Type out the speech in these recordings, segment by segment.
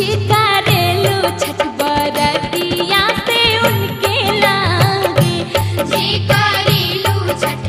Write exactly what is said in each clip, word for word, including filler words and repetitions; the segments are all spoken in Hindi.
मुझे करेलू छठ बरतिया से उनके लागे, जे करेलू छठ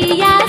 बरतिया से उनके बरतिया।